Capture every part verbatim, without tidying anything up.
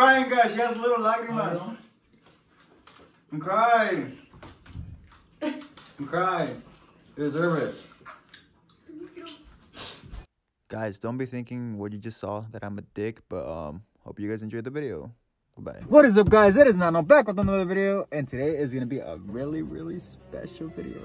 crying, guys. She has little lágrimas. I'm crying. I'm crying. You deserve it. Guys, don't be thinking what you just saw, that I'm a dick, but um, hope you guys enjoyed the video. Goodbye. What is up, guys? It is Nano back with another video, and today is going to be a really, really special video.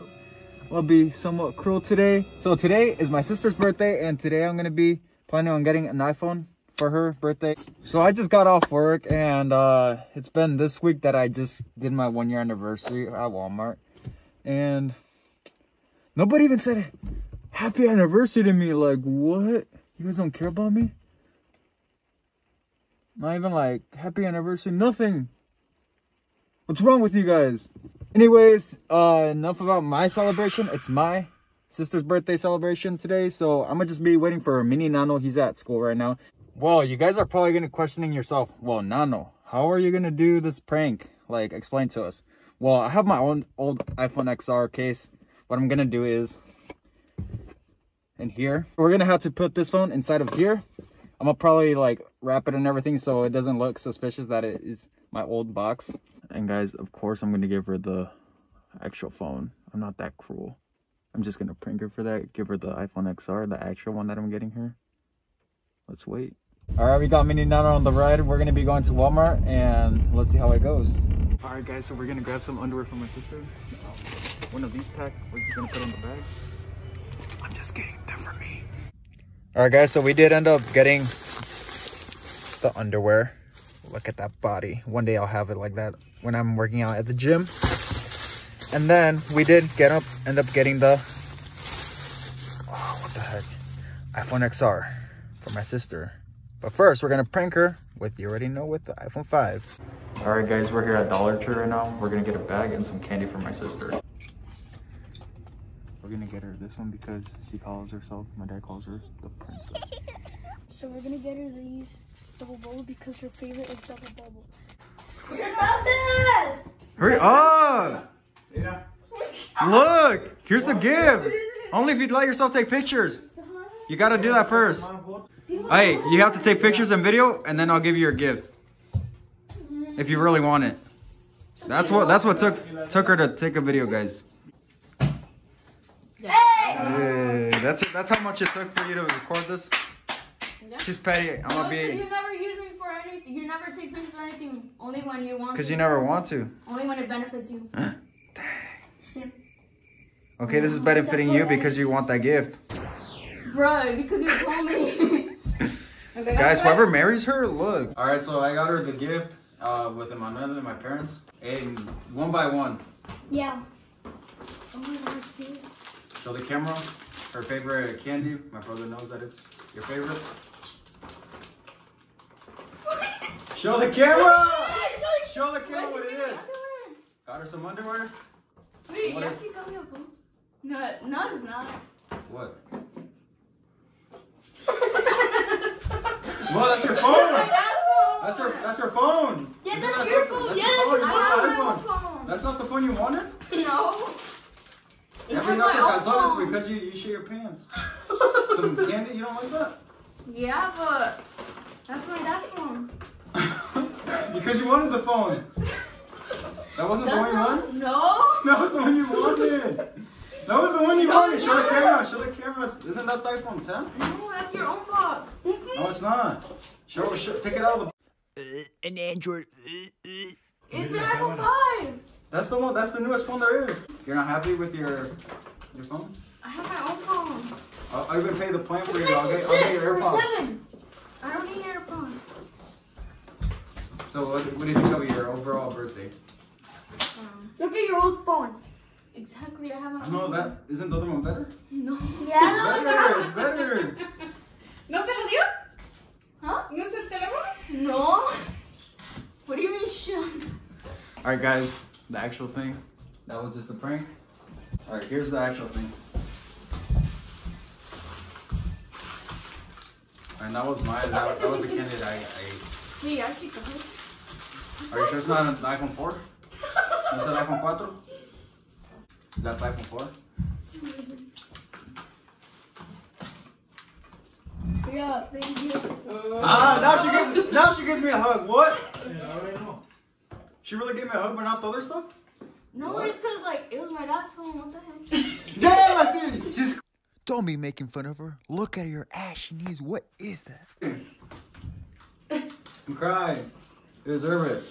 I'll be somewhat cruel today. So today is my sister's birthday, and today I'm going to be planning on getting an iPhone for her birthday. So I just got off work, and uh, it's been this week that I just did my one year anniversary at Walmart. And nobody even said happy anniversary to me. Like, what? You guys don't care about me? Not even like happy anniversary, nothing. What's wrong with you guys? Anyways, uh, enough about my celebration. It's my sister's birthday celebration today. So I'm gonna just be waiting for Mini Nano. He's at school right now. Well, you guys are probably gonna be questioning yourself. Well, Nano, how are you gonna do this prank? Like, explain to us. Well, I have my own old iPhone X R case. What I'm gonna do is, in here, we're gonna have to put this phone inside of here. I'm gonna probably like wrap it and everything so it doesn't look suspicious that it is my old box. And guys, of course I'm gonna give her the actual phone. I'm not that cruel. I'm just gonna prank her for that. Give her the iPhone X R, the actual one that I'm getting her. Let's wait. All right, we got Mini Nano on the ride. We're gonna be going to Walmart and let's see how it goes. All right, guys, so we're gonna grab some underwear from my sister. One of these pack we're just gonna put on the bag. I'm just kidding, they're for me. All right, guys, so we did end up getting the underwear. Look at that body. One day I'll have it like that when I'm working out at the gym. And then we did get up, end up getting the, oh, what the heck, iPhone X R for my sister. But first, we're gonna prank her with, you already know, with the iPhone five. All right, guys, we're here at Dollar Tree right now. We're gonna get a bag and some candy for my sister. We're gonna get her this one because she calls herself, my dad calls her, the princess. So we're gonna get her these Double Bubble because her favorite is Double Bubble. We're about this! Hurry up! Yeah. Look! Here's the gift! Only if you'd let yourself take pictures. You gotta do that first. Hey, you have to take pictures and video, and then I'll give you your gift. If you really want it. That's what that's what took took her to take a video, guys. Hey, that's that's how much it took for you to record this. Yeah. She's petty. I'm gonna be. You never use me for anything. You never take pictures of anything. Only when you want. Because you never want to. Only when it benefits you. Huh? Dang. Shit. Okay, this is benefiting you because you want that gift. Bro, because you told me. Okay, guys, whoever marries her, look. All right, so I got her the gift uh, with my mother and my parents, and one by one. Yeah. Oh my God, cute. Show the camera her favorite candy. My brother knows that it's your favorite. Show the camera! Show the camera what, what it is. Got her some underwear. Wait, you actually got me a boot? No, no, it's not. What? Well, that's your phone. That's her. That's her phone. Yeah, that's, that's your phone. That's yes, your phone. I want my phone. That's not the phone you wanted. No. Everything else I got is because you you shit your pants. Some candy, you don't like that? Yeah, but that's my dad's phone. Because you wanted the phone. That wasn't that's the one you wanted? No. That was the one you wanted. That was the one you no, wanted. Show no. the camera. Show the camera. Isn't that the iPhone ten? No, that's your own box. No, it's not. Show, show. Take it out of the. Uh, an Android. Uh, uh. It's an iPhone five. That's the one. That's the newest phone there is. You're not happy with your your phone? I have my own phone. I'll, I'll even pay the plan for you. I'll get, I'll get your AirPods. Seven. I don't need AirPods. So what, what do you think of your overall birthday? Um, Look at your old phone. Exactly. I have my. No, that isn't the other one better. No. Yeah. It's better. It's better. No te lo dio? Huh? No es el teléfono? No. What do you mean, sure? All right, guys. The actual thing. That was just a prank. All right, here's the actual thing. And that was my, that, that was the candy that I ate. Are you sure it's not an iPhone four? Is that iPhone four? Is that iPhone four? Yeah, thank you. Uh, ah, now she gives now she gives me a hug. What? Yeah, I already know. She really gave me a hug, but not the other stuff? No, what? It's because like it was my dad's phone. What the heck? Damn, I see it. She's... Don't be making fun of her. Look at her ashy knees. What is that? I'm crying. You deserve it.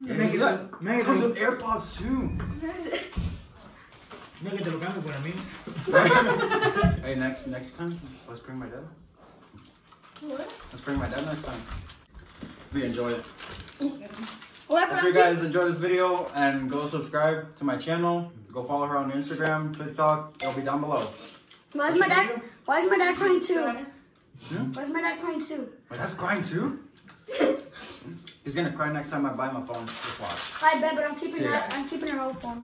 Yeah, make it up. Make it comes with AirPods soon. Make it look what I mean. Hey, next next time, let's bring my dad. What? Let's bring my dad next time. We enjoy it. Okay. Well, hope you guys enjoy this video and go subscribe to my channel. Go follow her on Instagram, TikTok. It'll be down below. Why is my dad? Why is my dad crying too? Hmm? Why is my dad crying too? My dad's crying too? He's gonna cry next time I buy my phone. Just watch. I bet, but I'm keeping that. I'm keeping her old phone.